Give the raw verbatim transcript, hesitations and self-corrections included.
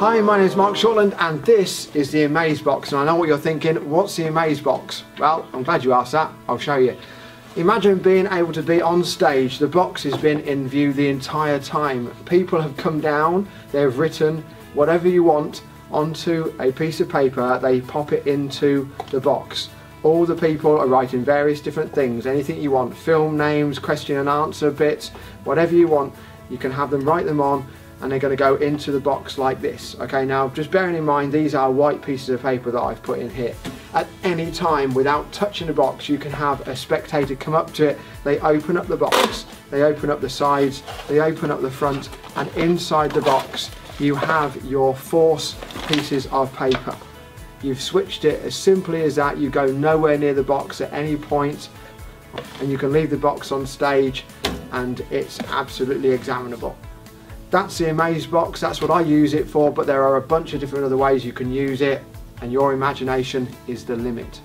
Hi, my name is Mark Shortland and this is the AmazeBox. And I know what you're thinking, what's the AmazeBox? Well, I'm glad you asked that, I'll show you. Imagine being able to be on stage, the box has been in view the entire time. People have come down, they've written whatever you want onto a piece of paper, they pop it into the box. All the people are writing various different things, anything you want, film names, question and answer bits, whatever you want, you can have them write them on. And they're going to go into the box like this. Okay, now just bearing in mind these are white pieces of paper that I've put in here. At any time, without touching the box, you can have a spectator come up to it, they open up the box, they open up the sides, they open up the front, and inside the box you have your force pieces of paper. You've switched it as simply as that, you go nowhere near the box at any point, and you can leave the box on stage and it's absolutely examinable. That's the AmazeBox, that's what I use it for, but there are a bunch of different other ways you can use it, and your imagination is the limit.